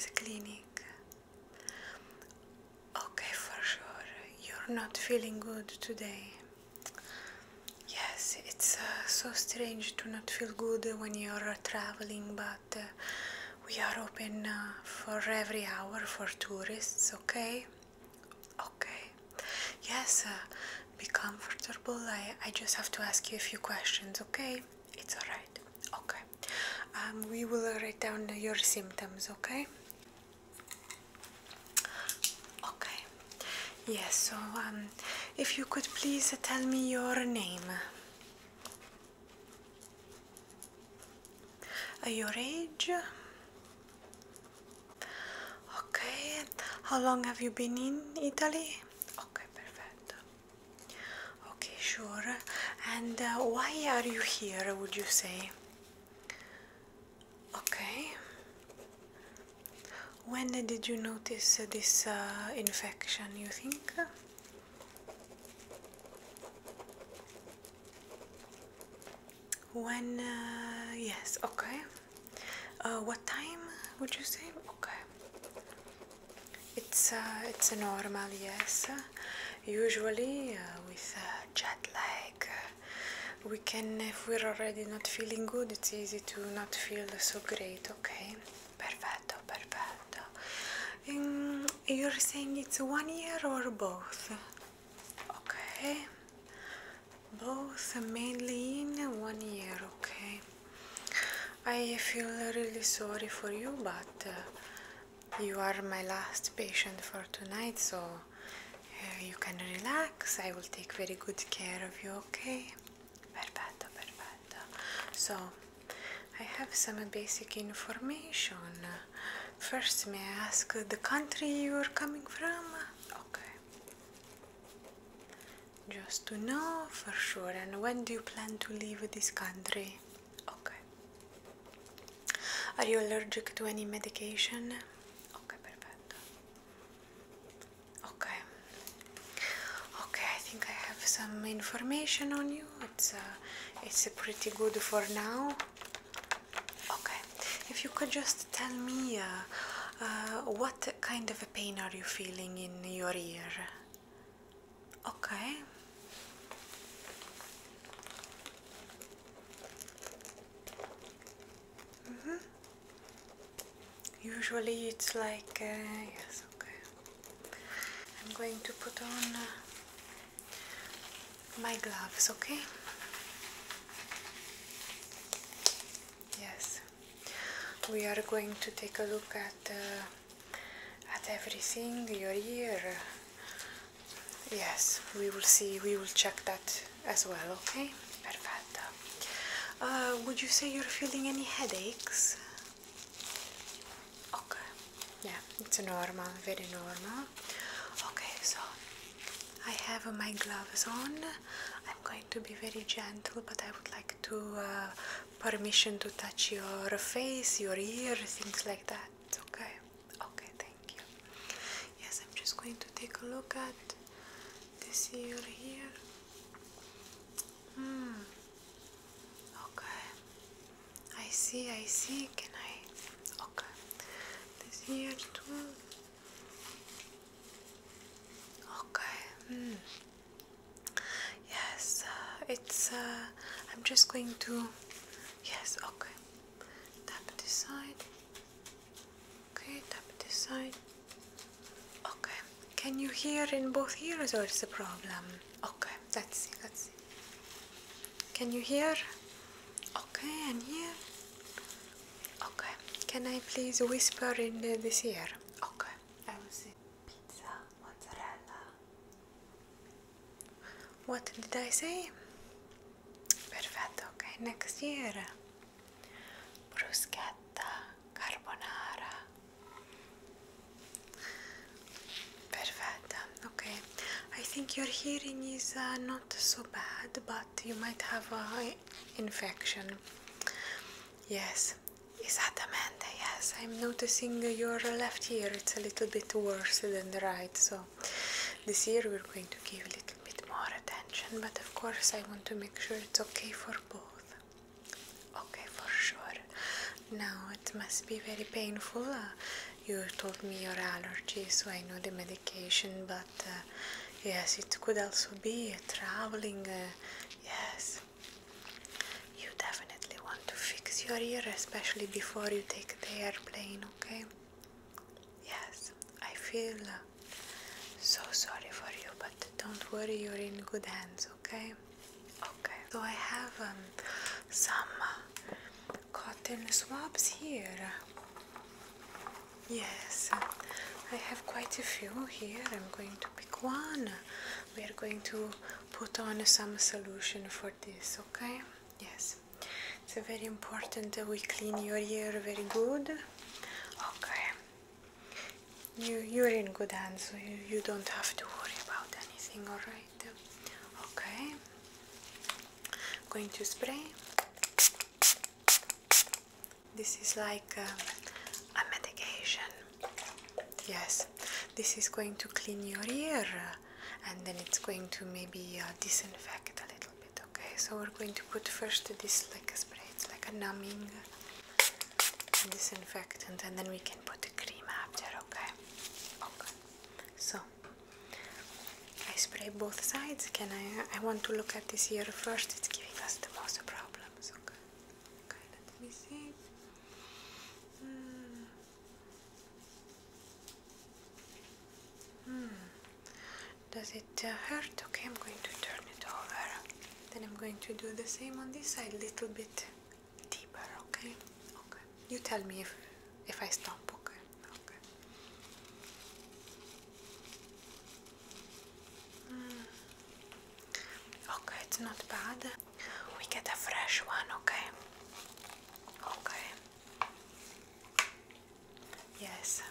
for the clinic. Okay, for sure, you're not feeling good today. Yes, it's so strange to not feel good when you're traveling, but we are open for every hour for tourists, okay? Okay. Yes, be comfortable. I just have to ask you a few questions, okay? It's alright. Okay. We will write down your symptoms, okay? Okay. Yes, so if you could please tell me your name. Your age. Okay. How long have you been in Italy? Okay, perfect. Okay, sure. And why are you here, would you say? Okay. When did you notice this infection, you think? When, yes, okay. What time would you say? Okay. It's normal, yes. Usually with jet lag, we can, if we're already not feeling good, it's easy to not feel so great, okay? Perfetto, perfetto. You're saying it's 1 year or both? Okay. Both, mainly in 1 year, okay. I feel really sorry for you, but you are my last patient for tonight, so you can relax. I will take very good care of you, okay? Perfetto, perfetto. So, I have some basic information. First, may I ask the country you are coming from? Okay. Just to know for sure. And when do you plan to leave this country? Okay. Are you allergic to any medication? Okay, perfect. Okay. Okay, I think I have some information on you. It's pretty good for now. Okay. If you could just tell me what kind of a pain are you feeling in your ear? Okay. Usually it's like, yes, okay. I'm going to put on my gloves, okay? Yes. We are going to take a look at everything, your ear. Yes, we will see, we will check that as well, okay? Perfetto. Would you say you're feeling any headaches? Yeah, it's normal, very normal. Okay, so I have my gloves on. I'm going to be very gentle, but I would like to permission to touch your face, your ear, things like that. Okay, okay, thank you. Yes, I'm just going to take a look at this ear here. Okay, I see, I see. Can I? Here too. Okay. Yes, it's. I'm just going to. Yes. Okay. Tap this side. Okay. Tap this side. Okay. Can you hear in both ears, or it's a problem? Okay. Let's see. Let's see. Can you hear? Okay. And here. Okay. Can I please whisper in this ear? Okay, I will say pizza, mozzarella. What did I say? Perfetto, okay, next ear. Bruschetta, carbonara. Perfetto, okay. I think your hearing is not so bad, but you might have an infection. Yes. Esattamente, yes, I'm noticing your left ear, it's a little bit worse than the right, so this ear we're going to give a little bit more attention, but of course I want to make sure it's okay for both. Okay, for sure. Now, it must be very painful, You told me your allergy, so I know the medication, but yes, it could also be traveling. Yes, you definitely want to fix your ear, especially before you take the airplane, okay? Yes, I feel so sorry for you, but don't worry, you're in good hands, okay? Okay, so I have some cotton swabs here. Yes, I have quite a few here. I'm going to pick one. We are going to put on some solution for this, okay? Yes, it's very important that we clean your ear very good. Okay, you're in good hands, so you don't have to worry about anything, all right? Okay, I'm going to spray. This is like... Yes, this is going to clean your ear and then it's going to maybe disinfect a little bit, okay? So we're going to put first this like a spray, it's like a numbing disinfectant, and then we can put the cream after, okay? Okay. So, I spray both sides. I want to look at this ear first, it's giving us the most problems, okay? Okay, let me see. Does it hurt? Okay, I'm going to turn it over. Then I'm going to do the same on this side, a little bit deeper, okay? Okay. You tell me if I stomp, okay? Okay. Okay, it's not bad. We get a fresh one, okay? Okay. Yes.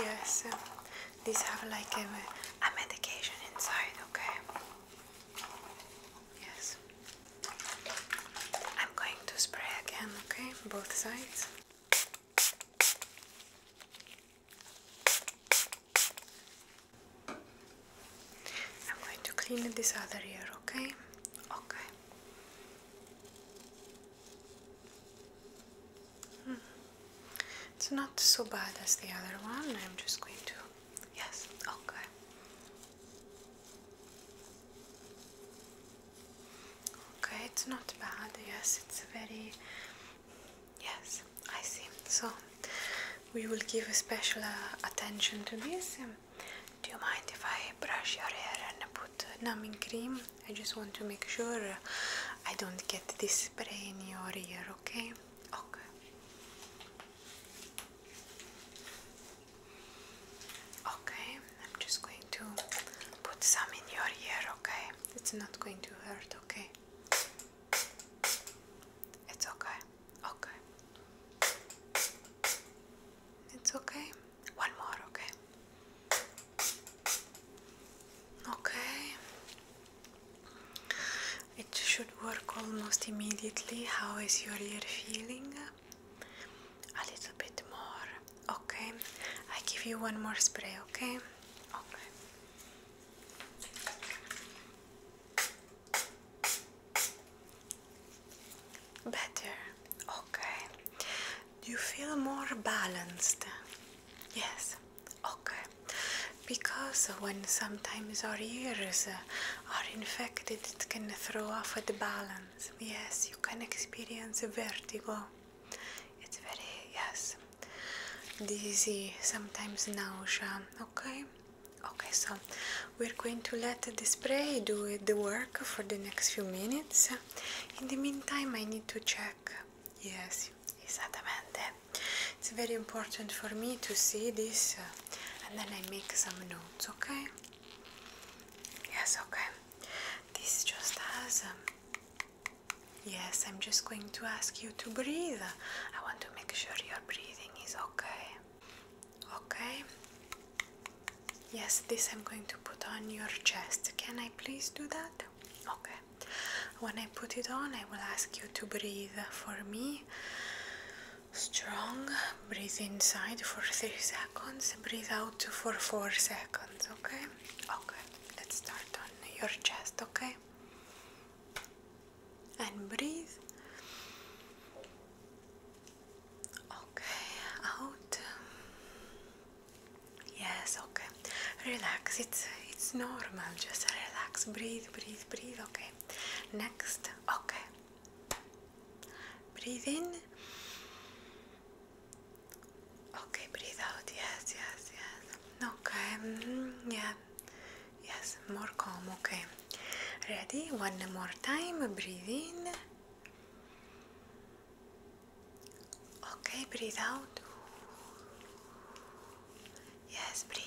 Yes. These have like a medication inside, okay? Yes. I'm going to spray again, okay? Both sides. I'm going to clean this other ear, okay? Okay. It's not so bad as the other one, I'm just going to... Yes, okay. Okay, it's not bad, yes, it's very... Yes, I see. So, we will give a special attention to this. Do you mind if I brush your hair and put numbing cream? I just want to make sure I don't get this spray in your ear, okay? Okay. Some in your ear, okay? It's not going to hurt, okay? It's okay, okay. It's okay. One more, okay? Okay. It should work almost immediately. How is your ear feeling? A little bit more, okay? I give you one more spray, okay? Better, okay. Do you feel more balanced? Yes, okay. Because when sometimes our ears are infected, it can throw off the balance. Yes, you can experience vertigo. It's very, yes, dizzy, sometimes nausea, okay? Okay, so we're going to let the spray do the work for the next few minutes. In the meantime, I need to check. Yes, esattamente. It's very important for me to see this, and then I make some notes, okay? Yes, okay. This just has... Yes, I'm just going to ask you to breathe. I want to make sure your breathing is okay. Okay? Yes, this I'm going to put on your chest. Can I please do that? Okay. When I put it on, I will ask you to breathe for me. Strong. Breathe inside for 3 seconds. Breathe out for 4 seconds, okay? Okay. Let's start on your chest, okay? And breathe. Okay. Out. Relax, it's normal, just relax, breathe, okay. Next, okay. Breathe in. Okay, breathe out, yes. Okay, yeah, yes, more calm, okay. Ready, one more time, breathe in. Okay, breathe out. Yes, breathe.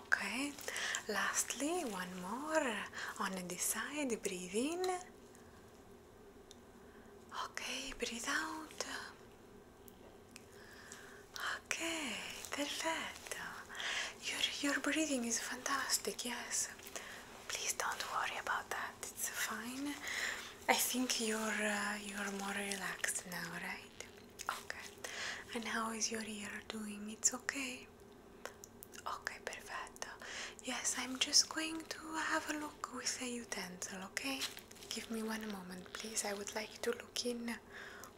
Okay, lastly, one more on this side, breathe in. Okay, breathe out. Okay, perfetto. Your breathing is fantastic, yes. Please don't worry about that, it's fine. I think you're more relaxed now, right? Okay. And how is your ear doing? It's okay? Okay, perfetto. Yes, I'm just going to have a look with a utensil, okay? Give me one moment, please. I would like to look in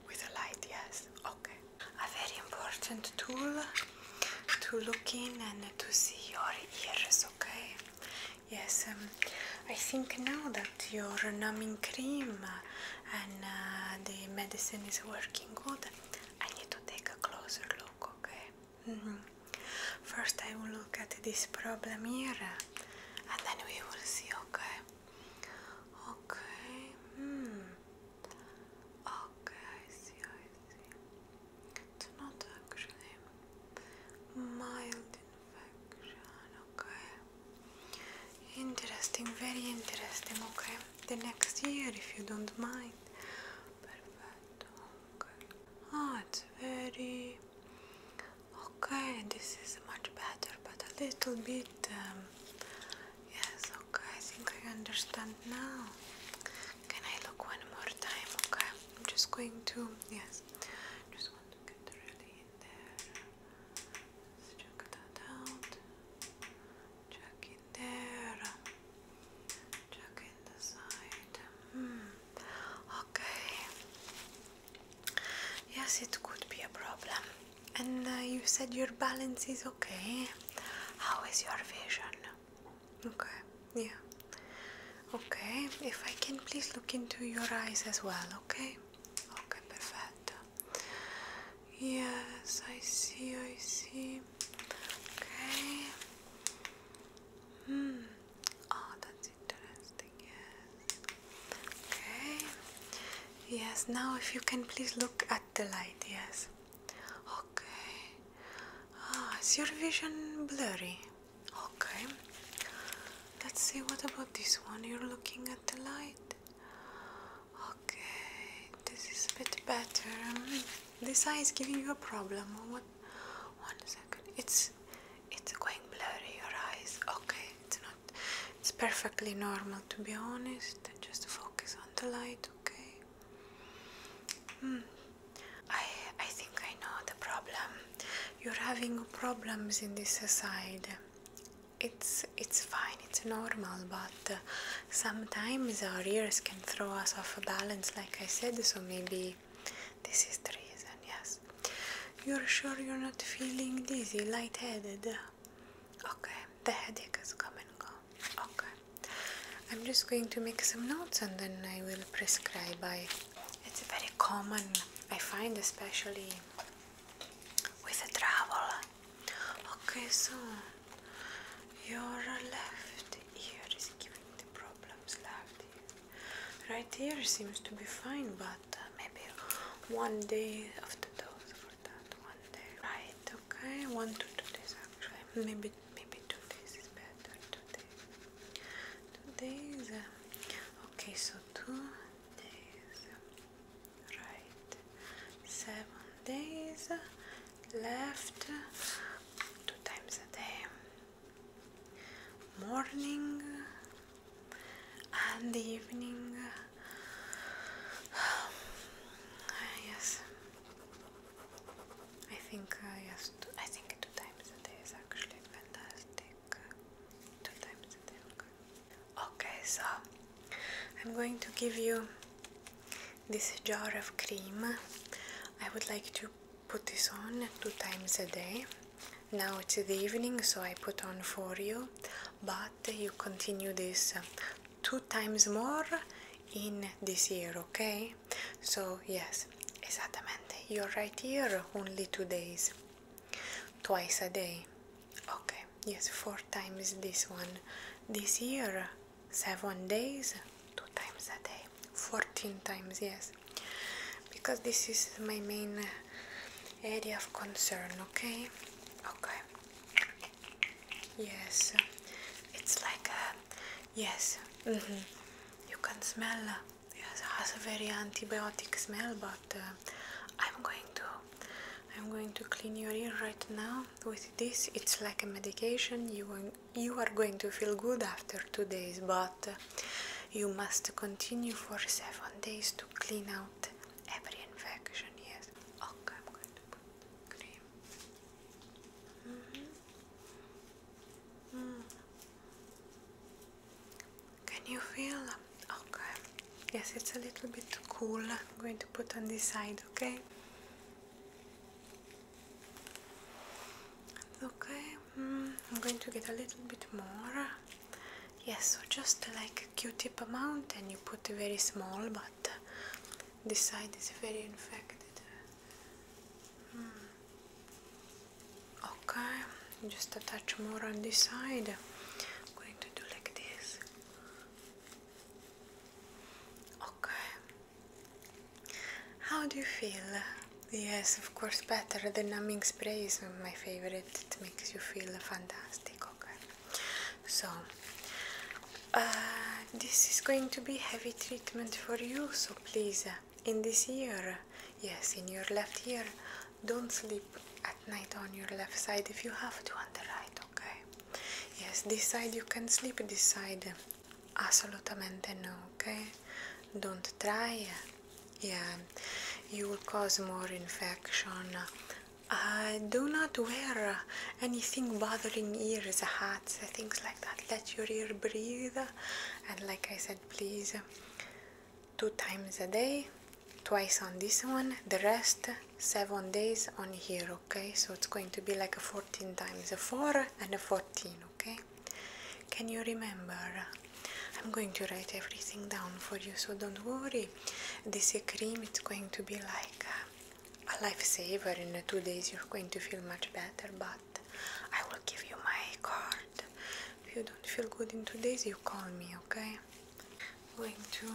with a light, yes. Okay. A very important tool to look in and to see your ears, okay? Yes, I think now that your numbing cream and the medicine is working good, I need to take a closer look, okay? First I will look at this problem here, and then we will see, okay? Okay, I see. It's not actually mild infection, okay? Interesting, very interesting, okay? The next year, if you don't mind. Perfect, okay. Oh, it's very... Okay, this is much better, but a little bit... yes, okay, I think I understand now. Just going to, yes, just want to get really in there. Let's check that out. Check in there. Check in the side. Okay. Yes, it could be a problem. And you said your balance is okay. How is your vision? Okay, yeah. Okay, if I can please look into your eyes as well, okay? Yes, I see. Okay. Oh, that's interesting, yes. Okay. Yes, now if you can please look at the light, yes. Okay. Ah, is your vision blurry? Okay. Let's see, what about this one? You're looking at the light? Okay, this is a bit better. This eye is giving you a problem. One second. It's going blurry, your eyes. Okay, it's perfectly normal, to be honest. Just focus on the light, okay? I think I know the problem. You're having problems in this side. It's fine, it's normal, but sometimes our ears can throw us off balance, like I said, so maybe this is the reason. You're sure you're not feeling dizzy, lightheaded? Okay, the headache has come and gone. Okay, I'm just going to make some notes and then I will prescribe. It's very common, I find, especially with the travel. Okay, so your left ear is giving the problems, left ear. Right ear seems to be fine, but maybe one day after. I want to do this actually. Maybe 2 days is better. 2 days. Okay, so 2 days. Right. 7 days. Left. 2 times a day. Morning and evening. Yes. I think yes. So, I'm going to give you this jar of cream. I would like to put this on 2 times a day. Now it's the evening, so I put on for you, but you continue this 2 times more in this year, okay? So yes, esattamente, you're right here, only 2 days, twice a day, okay? Yes, 4 times this one, this year, 7 days, 2 times a day, 14 times, yes, because this is my main area of concern, okay? Okay, yes, it's like, yes, you can smell, yes, it has a very antibiotic smell, but I'm going to clean your ear right now with this. It's like a medication. You are going to feel good after 2 days, but you must continue for 7 days to clean out every infection. You feel okay? Yes, it's a little bit cool. I'm going to put on this side, okay? Okay, I'm going to get a little bit more. Yes, so just like a Q-tip amount, and you put very small, but this side is very infected. Okay, just attach more on this side. How do you feel? Yes, of course, better. The numbing spray is my favorite. It makes you feel fantastic, okay? So, this is going to be heavy treatment for you, so please, in this ear, yes, in your left ear, don't sleep at night on your left side if you have to on the right, okay? Yes, this side you can sleep, this side, assolutamente no, okay? Don't try. Yeah, you will cause more infection. Do not wear anything bothering ears, hats, things like that. Let your ear breathe. And like I said, please, 2 times a day, twice on this one, the rest 7 days on here, okay? So it's going to be like a 14 times, a 4 and a 14, okay? Can you remember? I'm going to write everything down for you, so don't worry. This cream, it's going to be like a lifesaver. In 2 days you're going to feel much better, but I will give you my card. If you don't feel good in 2 days, you call me, okay? I'm going to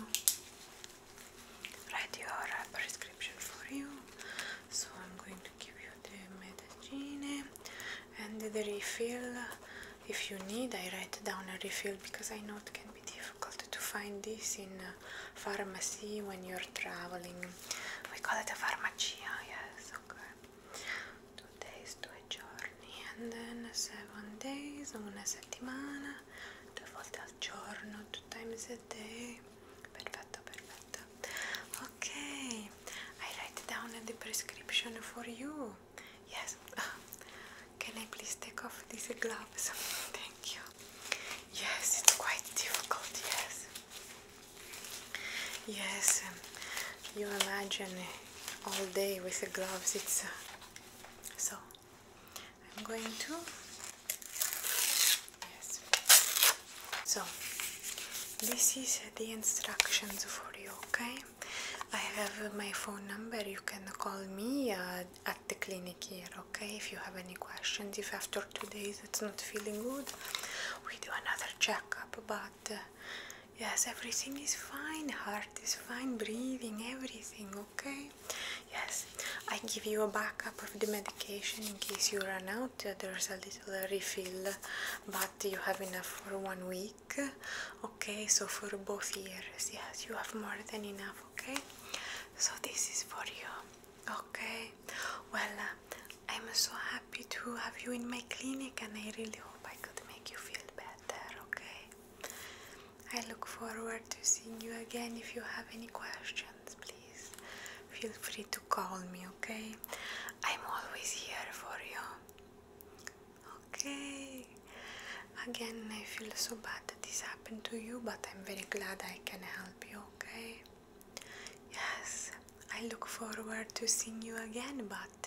write your prescription for you. So I'm going to give you the Medagine and the refill. If you need, I write down a refill because I know it can be difficult to find this in a pharmacy when you're traveling. We call it a farmacia, yes, okay. 2 days, 2 giorni, and then 7 days, una settimana, 2 volte al giorno, 2 times a day. Perfetto, perfetto. Okay, I write down the prescription for you. Yes. Can I please take off these gloves? Thank you. Yes, it's quite difficult, yes. Yes, you imagine all day with the gloves, it's... So, I'm going to... Yes. So, this is the instructions for you, okay? I have my phone number, you can call me at the clinic here, okay? If you have any questions, if after 2 days it's not feeling good, we do another checkup, but yes, everything is fine, heart is fine, breathing, everything, okay? Yes, I give you a backup of the medication in case you run out, there's a little refill, but you have enough for 1 week, okay? So for both ears, yes, you have more than enough, okay? So this is for you, okay? Well, I'm so happy to have you in my clinic, and I really hope I could make you feel better, okay? I look forward to seeing you again. If you have any questions, please feel free to call me, okay? I'm always here for you, okay? Again, I feel so bad that this happened to you, but I'm very glad I can help you, okay? Yes, I look forward to seeing you again, but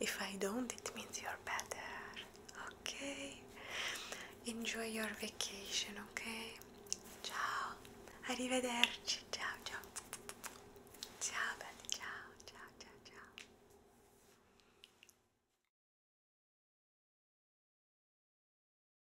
if I don't, it means you're better. okay? Enjoy your vacation, okay? Ciao, arrivederci.